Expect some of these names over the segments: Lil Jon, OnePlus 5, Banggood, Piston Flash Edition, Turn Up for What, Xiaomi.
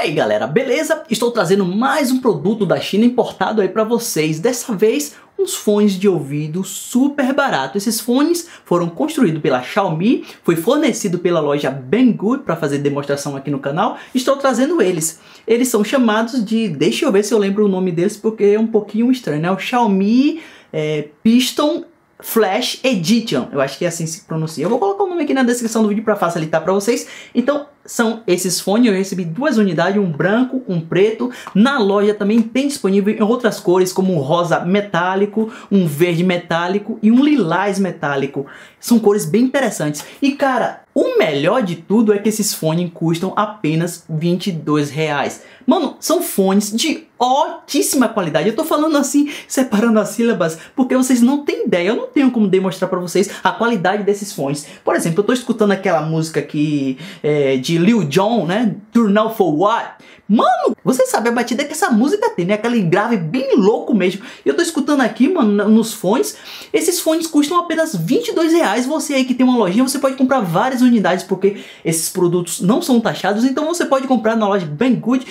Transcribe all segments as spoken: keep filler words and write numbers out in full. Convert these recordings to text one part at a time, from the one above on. E aí galera, beleza? Estou trazendo mais um produto da China importado aí para vocês. Dessa vez, uns fones de ouvido super barato. Esses fones foram construídos pela Xiaomi, foi fornecido pela loja Banggood para fazer demonstração aqui no canal. Estou trazendo eles. Eles são chamados de, deixa eu ver se eu lembro o nome deles porque é um pouquinho estranho, né? O Xiaomi é, Piston Flash Edition, eu acho que é assim que se pronuncia. Eu vou colocar o nome aqui na descrição do vídeo para facilitar para vocês. Então, são esses fones, eu recebi duas unidades, um branco, um preto. Na loja também tem disponível em outras cores, como um rosa metálico, um verde metálico e um lilás metálico. São cores bem interessantes. E cara, o melhor de tudo é que esses fones custam apenas vinte e dois reais. Mano, são fones de altíssima qualidade. Eu tô falando assim, separando as sílabas, porque vocês não têm ideia. Eu não tenho como demonstrar pra vocês a qualidade desses fones. Por exemplo, eu tô escutando aquela música aqui é, de Lil Jon, né? Turn Up for What? Mano, você sabe a batida que essa música tem, né? Aquele grave bem louco mesmo. E eu tô escutando aqui, mano, nos fones. Esses fones custam apenas vinte e dois reais. Você aí que tem uma lojinha, você pode comprar várias unidades, porque esses produtos não são taxados, então você pode comprar na loja Banggood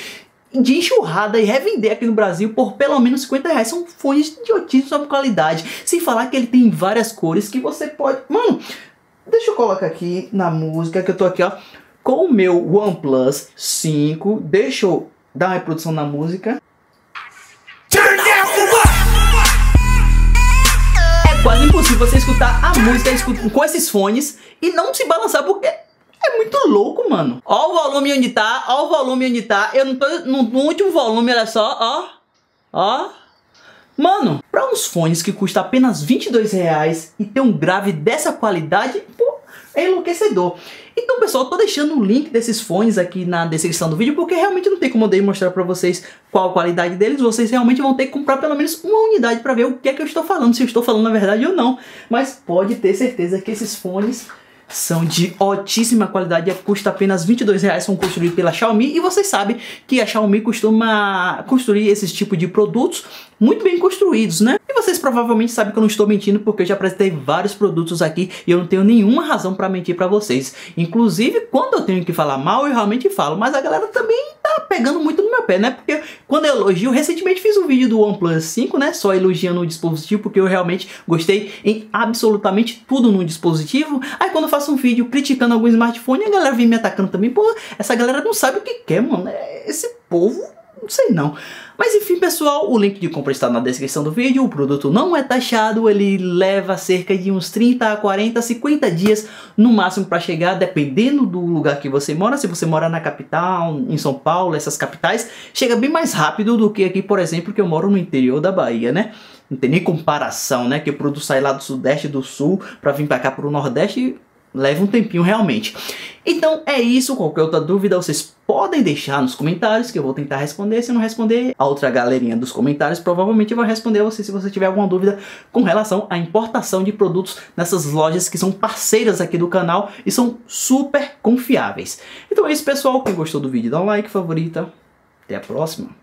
de enxurrada e revender aqui no Brasil por pelo menos cinquenta reais. São fones de altíssima qualidade, sem falar que ele tem várias cores que você pode... Mano, deixa eu colocar aqui na música que eu tô aqui, ó, com o meu OnePlus cinco, deixa eu dar uma reprodução na música. Quase impossível você escutar a música com esses fones e não se balançar, porque é muito louco, mano. Ó o volume onde tá, ó o volume onde tá. Eu não tô no, no último volume, olha só, ó. Ó. Mano, pra uns fones que custa apenas vinte e dois reais e ter um grave dessa qualidade, pô, é enlouquecedor. Então, pessoal, eu tô deixando o link desses fones aqui na descrição do vídeo, porque realmente não tem como eu demonstrar pra vocês qual a qualidade deles. Vocês realmente vão ter que comprar pelo menos uma unidade pra ver o que é que eu estou falando, se eu estou falando na verdade ou não. Mas pode ter certeza que esses fones são de altíssima qualidade, custa apenas vinte e dois reais, são construídos pela Xiaomi. E vocês sabem que a Xiaomi costuma construir esses tipos de produtos muito bem construídos, né? E vocês provavelmente sabem que eu não estou mentindo, porque eu já apresentei vários produtos aqui e eu não tenho nenhuma razão para mentir para vocês. Inclusive, quando eu tenho que falar mal, eu realmente falo, mas a galera também tá pegando muito no meu pé, né? Porque quando eu elogio, recentemente fiz um vídeo do OnePlus cinco, né? Só elogiando o dispositivo, porque eu realmente gostei em absolutamente tudo no dispositivo. Aí quando eu faço um vídeo criticando algum smartphone, a galera vem me atacando também. Pô, essa galera não sabe o que quer, mano. Esse povo, não sei não. Mas enfim, pessoal, o link de compra está na descrição do vídeo. O produto não é taxado, ele leva cerca de uns trinta, quarenta, cinquenta dias no máximo para chegar, dependendo do lugar que você mora. Se você mora na capital, em São Paulo, essas capitais, chega bem mais rápido do que aqui, por exemplo, que eu moro no interior da Bahia, né? Não tem nem comparação, né? Que o produto sai lá do sudeste, do sul, para vir para cá, para o nordeste, leva um tempinho realmente. Então é isso, qualquer outra dúvida vocês podem deixar nos comentários, que eu vou tentar responder. Se não responder, a outra galerinha dos comentários provavelmente vai responder a você, se você tiver alguma dúvida com relação à importação de produtos nessas lojas que são parceiras aqui do canal e são super confiáveis. Então é isso, pessoal, quem gostou do vídeo dá um like, favorita, até a próxima.